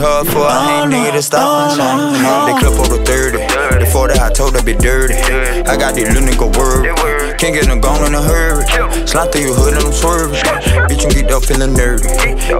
hard for a hang nigga to stop my shine. They clip over 30, before that I told her be dirty. I got this little nigga worried, can't get them gone in a hurry. Slide through your hood and I'm swerving. Bitch, you get up feeling nerdy.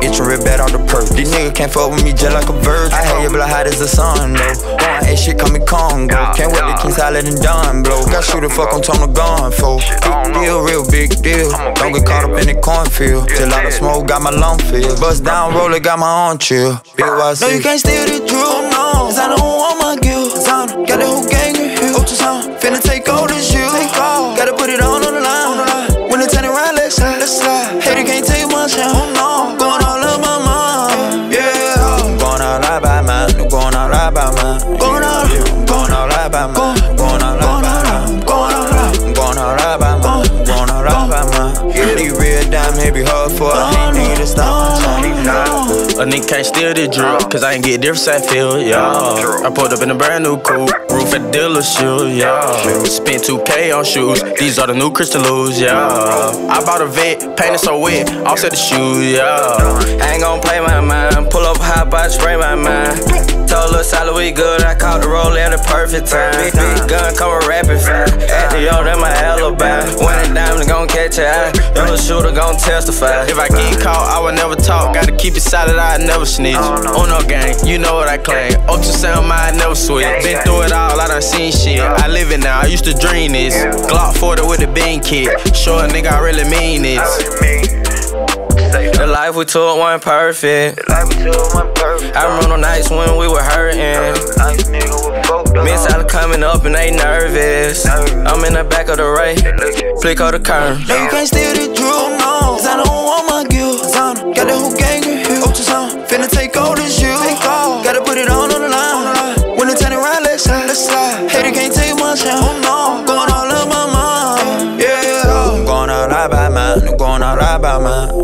Itchin' real bad out the perk. These niggas can't fuck with me just like a virgin. I had your blood hot as the sun, though. That shit call me Congo. Can't wait to King Solid and Don blow. Got shoot the fuck on Tony Gun for. Big deal, real big deal. Don't get caught up in the cornfield. Till all the smoke got my lung filled. Bust down, roller, got my own chill. BYC. No, you can't steal the drill, no. Cause I don't want my guilt. Got the whole gang in here. Ultrasound. Finna take all this shit. Gotta put it on the line. When it turn around, let's slide. Hater can't take my shine. Oh no. Going all up my mind. Yeah. I'm going all out by mine. I'm going all out by mine. Be hard for a nigga to stop my time. A nigga can't steal this drip, cause I ain't get different side feel, yeah. I pulled up in a brand new coupe, roof at the dealership, yeah. Spent 2K on shoes, these are the new Christian Louis, yeah. I bought a vet, painted so wet, offset the shoes, yeah. I ain't gon' play my mind, pull up hop, I spray my mind. Told Lil Solid we good, I caught the roll at the perfect time. Big gun, come a rapid fire. At the yard, that's my alibi. When the diamond gon' catch your eye, the little shooter gon' testify. If I get caught, I would never talk. Gotta keep it solid, I never snitch. On no gang, you know what I claim. Ultrasound, I never switch. Been through it all, I done seen shit. I live it now, I used to dream this. Glock 40 with a bean kick. Sure, nigga, I really mean this. The life we took wasn't perfect. I remember nights when we were hurting. Miss Allen coming up and they nervous. I'm in the back of the Ray, flick of the curtain. No, you can't steal the drill, no. Cause I don't want my guilt. Got the whole gang in here. Ultrasound, finna take all this you. Gotta put it on the line. When it turn around, let's slide. Hater can't take my shine. Oh no, going all up my mind. Yeah, I'm going all out by mine. I'm going all out by mine.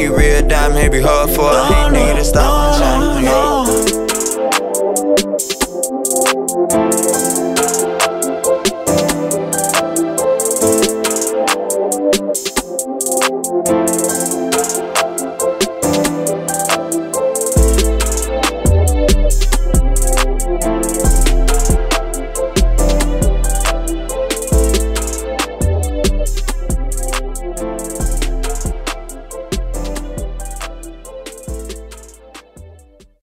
Real dime, it be hard for a nigga to stop my shine.